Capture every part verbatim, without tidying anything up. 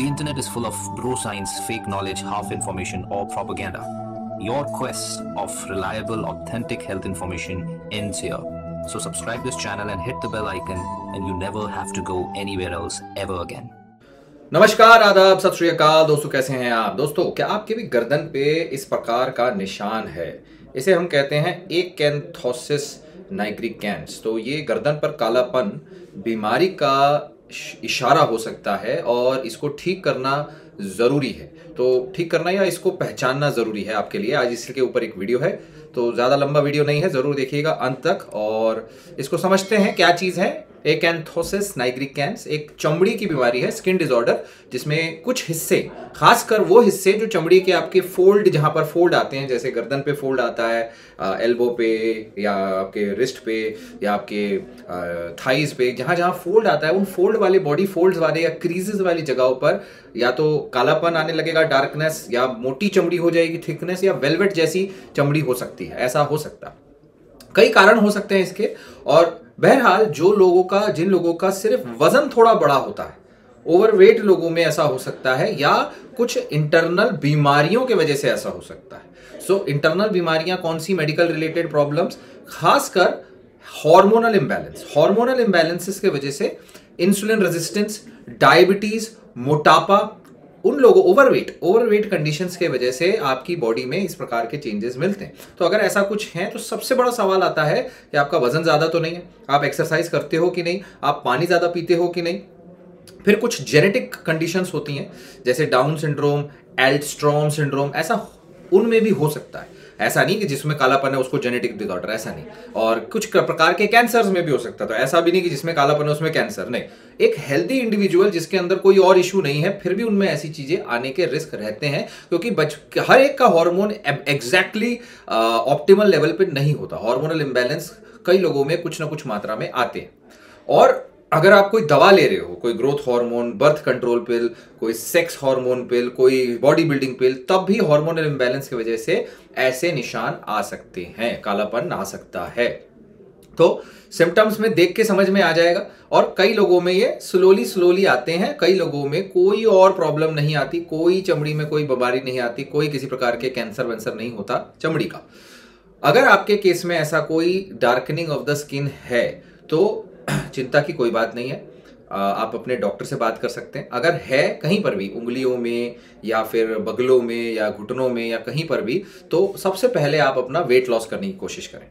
The internet is full of bro science, fake knowledge, half information or propaganda. Your quest of reliable, authentic health information ends here. So subscribe this channel and hit the bell icon and you never have to go anywhere else ever again. नमस्कार, आदाब, सत श्री अकाल दोस्तों, कैसे हैं आप? दोस्तों, क्या आपके भी गर्दन पे इस प्रकार का निशान है? इसे हम कहते हैं एकैंथोसिस नाइग्रिकेंस। तो ये गर्दन पर कालापन बीमारी का इशारा हो सकता है और इसको ठीक करना ज़रूरी है। तो ठीक करना या इसको पहचानना ज़रूरी है आपके लिए। आज इसके ऊपर एक वीडियो है, तो ज़्यादा लंबा वीडियो नहीं है, ज़रूर देखिएगा अंत तक और इसको समझते हैं क्या चीज़ है। एकैंथोसिस नाइग्रिकेंस एक चमड़ी की बीमारी है, स्किन डिसऑर्डर, जिसमें कुछ हिस्से, खासकर वो हिस्से जो चमड़ी के आपके फोल्ड, जहाँ पर फोल्ड आते हैं, जैसे गर्दन पे फोल्ड आता है, एल्बो पे या आपके रिस्ट पे या आपके थाइज पे, जहाँ जहाँ फोल्ड आता है, उन फोल्ड वाले, बॉडी फोल्ड्स वाले या क्रीजेज वाली जगहों पर या तो कालापन आने लगेगा, डार्कनेस, या मोटी चमड़ी हो जाएगी, थिकनेस, या वेलवेट जैसी चमड़ी हो सकती है। ऐसा हो सकता, कई कारण हो सकते हैं इसके। और बहरहाल जो लोगों का, जिन लोगों का सिर्फ वजन थोड़ा बड़ा होता है, ओवरवेट लोगों में ऐसा हो सकता है, या कुछ इंटरनल बीमारियों के वजह से ऐसा हो सकता है। सो इंटरनल बीमारियां कौन सी? मेडिकल रिलेटेड प्रॉब्लम्स, खासकर हार्मोनल इम्बैलेंस। हार्मोनल इम्बैलेंसेस के वजह से इंसुलिन रेजिस्टेंस, डायबिटीज, मोटापा, उन लोगों, ओवरवेट ओवरवेट कंडीशंस के वजह से आपकी बॉडी में इस प्रकार के चेंजेस मिलते हैं। तो अगर ऐसा कुछ है तो सबसे बड़ा सवाल आता है कि आपका वजन ज़्यादा तो नहीं है, आप एक्सरसाइज करते हो कि नहीं, आप पानी ज़्यादा पीते हो कि नहीं। फिर कुछ जेनेटिक कंडीशंस होती हैं, जैसे डाउन सिंड्रोम, एल्स्ट्रॉम सिंड्रोम, ऐसा उनमें भी हो सकता है। ऐसा नहीं कि जिसमें कालापन है उसको जेनेटिक डिसऑर्डर, ऐसा नहीं। और कुछ प्रकार के कैंसर्स में भी हो सकता है, तो ऐसा भी नहीं कि जिसमें कालापन है उसमें कैंसर, नहीं। एक हेल्दी इंडिविजुअल जिसके अंदर कोई और इशू नहीं है, फिर भी उनमें ऐसी चीज़ें आने के रिस्क रहते हैं, क्योंकि बच हर एक का हार्मोन एग्जैक्टली ऑप्टिमल लेवल पर नहीं होता। हार्मोनल इम्बैलेंस कई लोगों में कुछ ना कुछ मात्रा में आते हैं। और अगर आप कोई दवा ले रहे हो, कोई growth hormone, birth control pill, कोई सेक्स हार्मोन पिल, कोई बॉडी बिल्डिंग पिल, तब भी हार्मोनल इम्बैलेंस की वजह से ऐसे निशान आ सकते हैं, कालापन आ सकता है। तो सिम्टम्स में देख के समझ में आ जाएगा। और कई लोगों में ये स्लोली स्लोली आते हैं, कई लोगों में कोई और प्रॉब्लम नहीं आती, कोई चमड़ी में कोई बीमारी नहीं आती, कोई किसी प्रकार के कैंसर वैंसर नहीं होता चमड़ी का। अगर आपके केस में ऐसा कोई डार्कनिंग ऑफ द स्किन है तो चिंता की कोई बात नहीं है, आप अपने डॉक्टर से बात कर सकते हैं। अगर है कहीं पर भी, उंगलियों में या फिर बगलों में या घुटनों में या कहीं पर भी, तो सबसे पहले आप अपना वेट लॉस करने की कोशिश करें।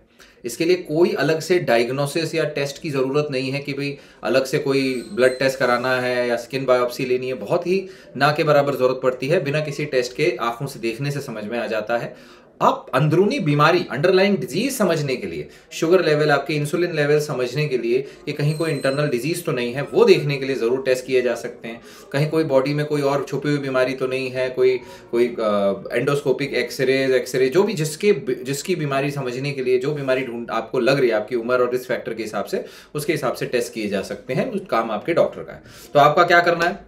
इसके लिए कोई अलग से डायग्नोसिस या टेस्ट की ज़रूरत नहीं है कि भाई अलग से कोई ब्लड टेस्ट कराना है या स्किन बायोप्सी लेनी है, बहुत ही ना के बराबर ज़रूरत पड़ती है। बिना किसी टेस्ट के आँखों से देखने से समझ में आ जाता है। आप अंदरूनी बीमारी, अंडरलाइन डिजीज समझने के लिए, शुगर लेवल, आपके इंसुलिन लेवल समझने के लिए कि कहीं कोई इंटरनल डिजीज तो नहीं है, वो देखने के लिए ज़रूर टेस्ट किए जा सकते हैं। कहीं कोई बॉडी में कोई और छुपी हुई बीमारी तो नहीं है, कोई कोई एंडोस्कोपिक एक्सरेज, एक्सरे, जो भी जिसके जिसकी बीमारी समझने के लिए, जो बीमारी ढूंढ आपको लग रही है, आपकी उम्र और रिस्क फैक्टर के हिसाब से, उसके हिसाब से टेस्ट किए जा सकते हैं। उस काम आपके डॉक्टर का है। तो आपका क्या करना है?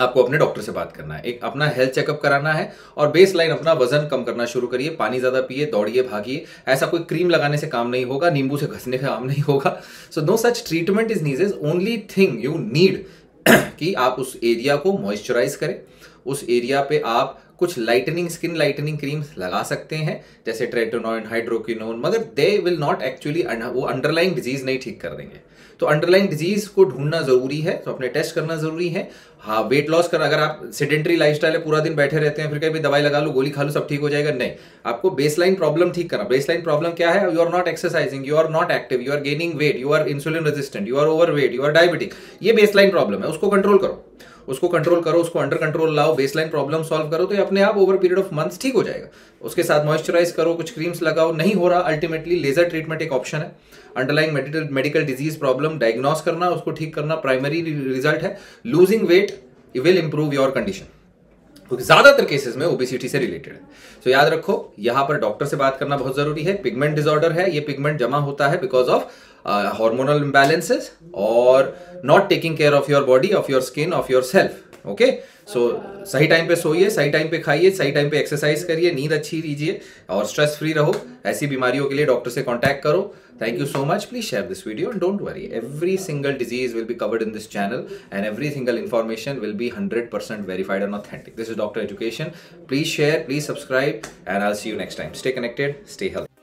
आपको अपने डॉक्टर से बात करना है, एक अपना हेल्थ चेकअप कराना है और बेस लाइन अपना वजन कम करना शुरू करिए। पानी ज़्यादा पिए, दौड़िए, भागिए। ऐसा कोई क्रीम लगाने से काम नहीं होगा, नींबू से घसने से काम नहीं होगा। So no such treatment is needed, only thing you need कि आप उस एरिया को मॉइस्चराइज करें। उस एरिया पे आप कुछ लाइटनिंग, स्किन लाइटनिंग क्रीम्स लगा सकते हैं, जैसे ट्रेटोनॉइन, हाइड्रोक्विनोन, मगर दे विल नॉट एक्चुअली, वो अंडरलाइन डिजीज नहीं ठीक कर देंगे। तो अंडरलाइन डिजीज को ढूंढना जरूरी है, तो अपने टेस्ट करना जरूरी है। हाँ, वेट लॉस कर, अगर आप सेडेंटरी लाइफस्टाइल है, पूरा दिन बैठे रहते हैं, फिर कहीं भी दवाई लगा लो, गोली खा लो, सब ठीक हो जाएगा, नहीं। आपको बेसलाइन प्रॉब्लम ठीक करना। बेसलाइन प्रॉब्लम क्या है? You are not exercising, you are not active, you are gaining weight, you are insulin resistant, you are overweight, you are diabetic. ये बेसलाइन प्रॉब्लम है, उसको कंट्रोल करो, उसको कंट्रोल करो, उसको अंडर कंट्रोल लाओ, बेसलाइन प्रॉब्लम सॉल्व करो, तो ये अपने आप ओवर पीरियड ऑफ मंथ्स ठीक हो जाएगा। उसके साथ मॉइस्चराइज करो, कुछ क्रीम्स लगाओ। नहीं हो रहा, अल्टीमेटली लेजर ट्रीटमेंट एक ऑप्शन है। Underline medical disease problem diagnose करना, उसको ठीक करना प्राइमरी रिजल्ट है। Losing weight will improve your condition, क्योंकि ज़्यादातर केसेस में ओबेसिटी से रिलेटेड है। सो याद रखो, यहाँ पर डॉक्टर से बात करना बहुत ज़रूरी है। पिगमेंट डिसऑर्डर है, ये पिगमेंट जमा होता है because of uh, hormonal imbalances or not taking care of your body, of your skin, of yourself. Okay okay? So so, सही टाइम पे सोइए, सही टाइम पे खाइए, सही टाइम पे एक्सरसाइज करिए, नींद अच्छी लीजिए और स्ट्रेस फ्री रहो. ऐसी बीमारियों के लिए डॉक्टर से कांटेक्ट करो. Thank you so much. Please share this video and don't worry, every single disease will be covered in this channel and every single information will be hundred percent verified and authentic. This is doctor education. Please share, please subscribe and I will see you next time. Stay connected, stay healthy.